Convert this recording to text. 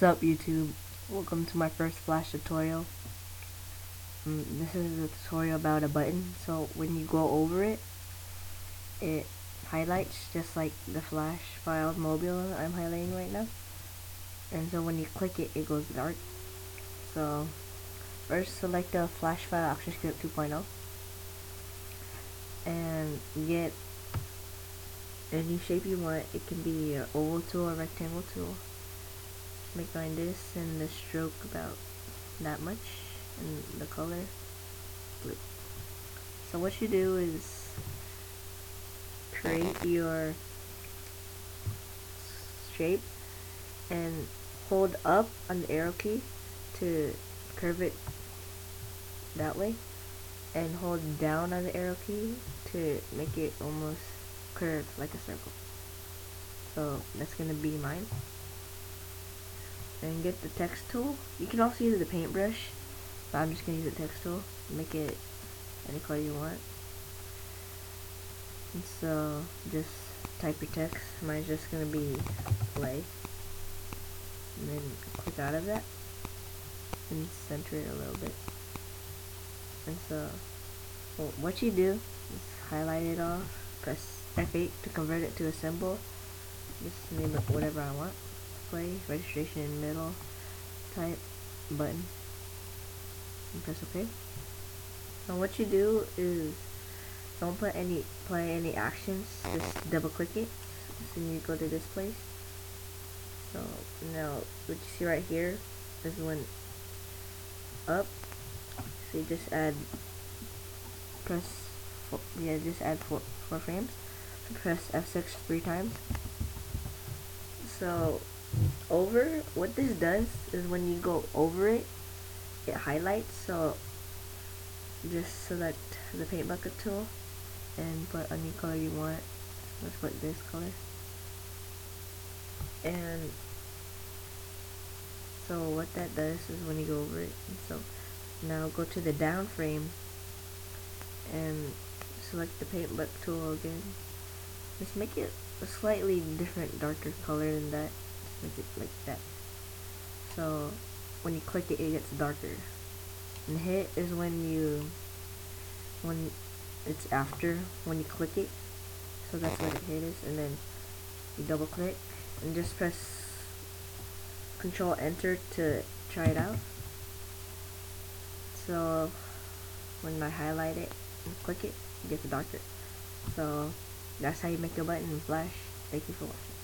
What's up, YouTube? Welcome to my first Flash tutorial. This is a tutorial about a button. So when you go over it, it highlights just like the Flash file mobile I'm highlighting right now. And so when you click it, it goes dark. So first select the Flash file ActionScript 2.0 and get any shape you want. It can be an oval tool or rectangle tool. Make mine this, and the stroke about that much, and the color blue. So what you do is create your shape and hold up on the arrow key to curve it that way, and hold down on the arrow key to make it almost curved like a circle. So that's gonna be mine. And get the text tool. You can also use the paintbrush, but I'm just going to use the text tool. Make it any color you want. And so just type your text. Mine's just going to be play. And then click out of that. And center it a little bit. And so what you do is highlight it all. Press F8 to convert it to a symbol. Just name it whatever I want. Play, registration in middle, type button, and press OK. Now what you do is don't put any any actions, just double click it, so you go to this place. So now what you see right here is when up, so you just add four frames, so press F6 three times. So over, what this does is when you go over it, it highlights. So just select the paint bucket tool and put any color you want. Let's put this color. And so what that does is when you go over it, so now go to the down frame and select the paint bucket tool again. Just make it a slightly different, darker color than that. Just make it like that. So when you click it, it gets darker. And hit is when you, it's after when you click it. So that's what hit is. And then you double click and just press Control Enter to try it out. So when I highlight it and click it, it gets darker. So that's how you make your button in Flash. Thank you for watching.